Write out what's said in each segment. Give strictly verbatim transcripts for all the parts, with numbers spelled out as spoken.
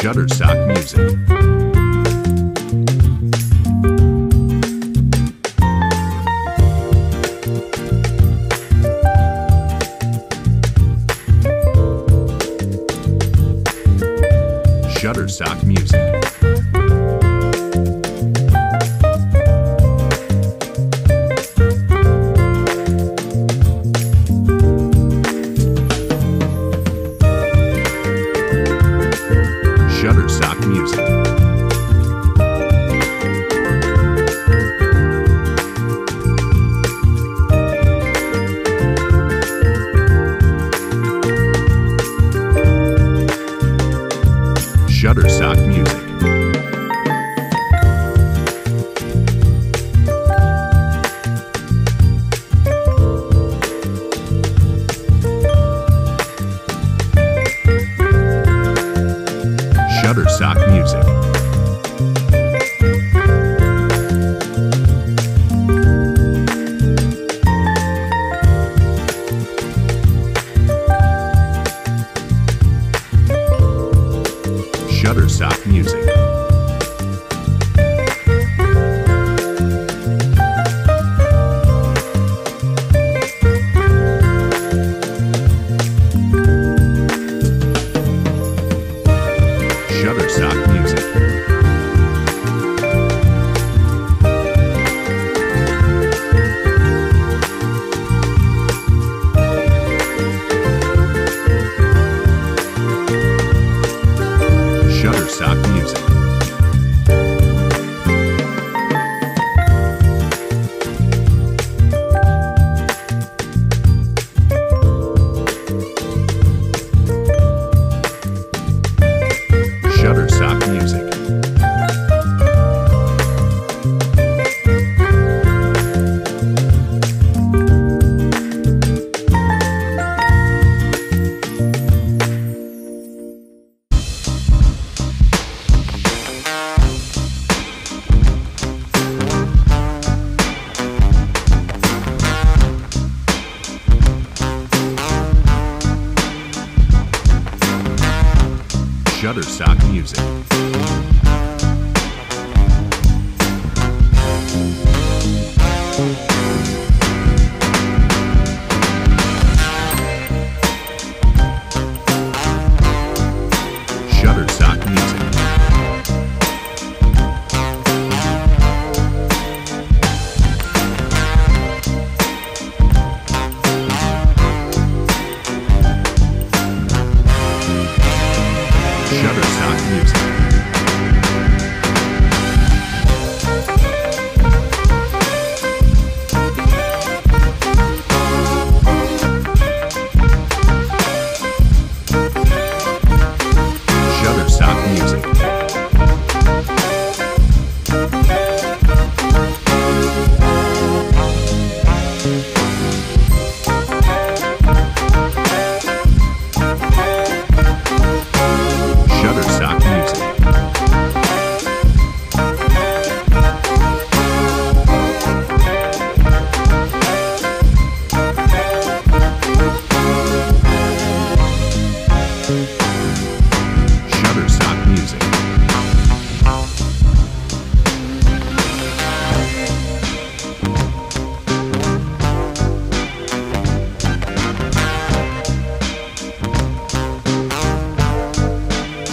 Shutterstock music. Shutterstock music. Shutterstock music. Shutterstock music. Shutterstock music. Shutterstock music. Shutterstock music. Shutterstock music. Shutterstock music. Shutterstock music. Shutterstock music. Shutterstock music. Shutterstock music. Shutterstock music. Shutterstock music. Shutterstock music. Shutterstock music.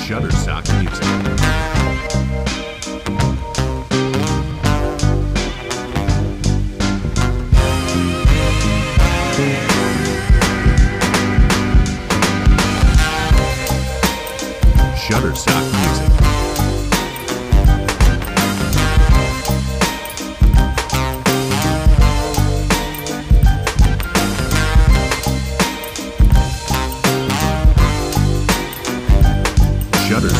Shutterstock music.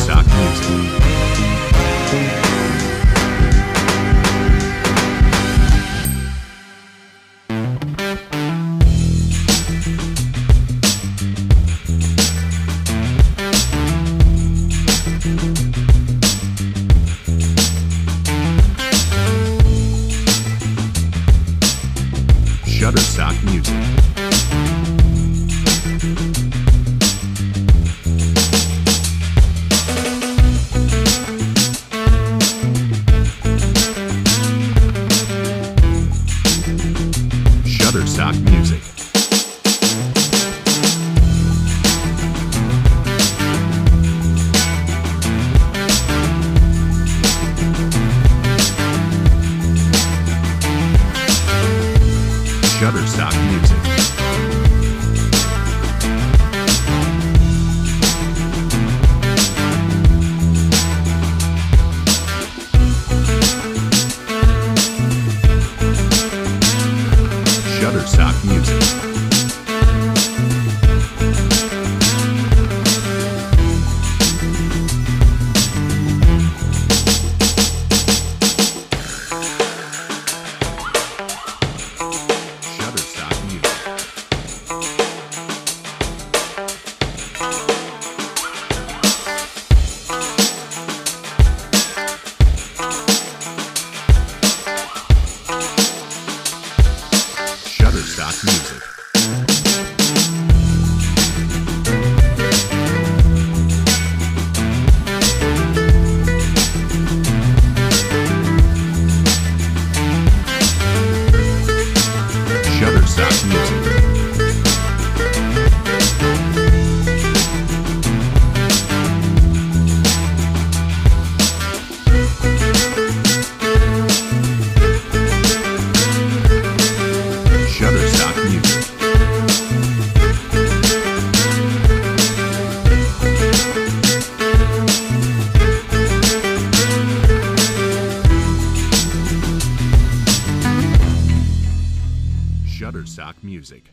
Shutterstock Music.